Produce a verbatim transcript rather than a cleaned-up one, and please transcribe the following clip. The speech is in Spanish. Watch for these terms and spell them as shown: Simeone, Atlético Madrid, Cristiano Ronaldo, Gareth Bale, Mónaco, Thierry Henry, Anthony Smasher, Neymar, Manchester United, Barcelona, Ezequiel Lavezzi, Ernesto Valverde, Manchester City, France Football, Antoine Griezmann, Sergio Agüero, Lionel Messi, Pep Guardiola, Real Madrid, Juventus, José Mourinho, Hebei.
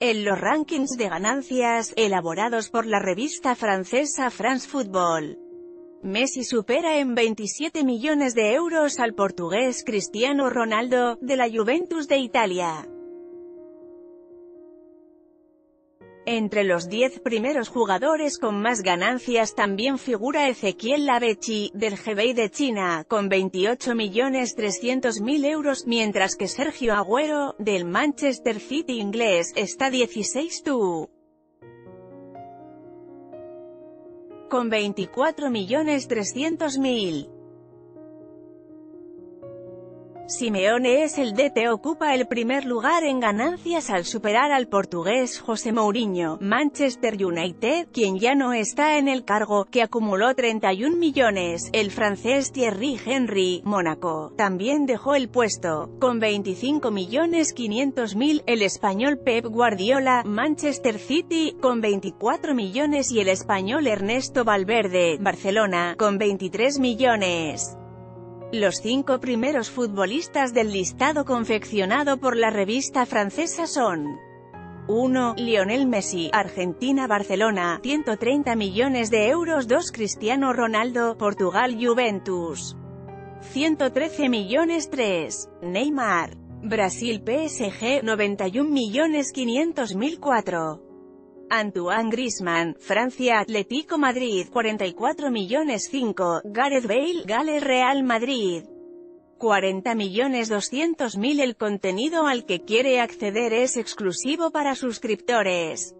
En los rankings de ganancias, elaborados por la revista francesa France Football, Messi supera en veintisiete millones de euros al portugués Cristiano Ronaldo, de la Juventus de Italia. Entre los diez primeros jugadores con más ganancias también figura Ezequiel Lavezzi, del Hebei de China, con veintiocho millones trescientos mil euros, mientras que Sergio Agüero, del Manchester City inglés, está dieciséis tú. Con veinticuatro millones trescientos mil. Simeone es el D T, ocupa el primer lugar en ganancias al superar al portugués José Mourinho, Manchester United, quien ya no está en el cargo, que acumuló treinta y un millones, el francés Thierry Henry, Mónaco, también dejó el puesto, con veinticinco millones quinientos mil, el español Pep Guardiola, Manchester City, con veinticuatro millones y el español Ernesto Valverde, Barcelona, con veintitrés millones. Los cinco primeros futbolistas del listado confeccionado por la revista francesa son: uno. Lionel Messi, Argentina, Barcelona, ciento treinta millones de euros. Dos. Cristiano Ronaldo, Portugal, Juventus, ciento trece millones. Tres. Neymar, Brasil, P S G, noventa y un millones quinientos mil. Cuatro. Antoine Griezmann, Francia, Atlético Madrid, cuarenta y cuatro millones. Cinco. Gareth Bale, Gales, Real Madrid, cuarenta millones doscientos mil. El contenido al que quiere acceder es exclusivo para suscriptores.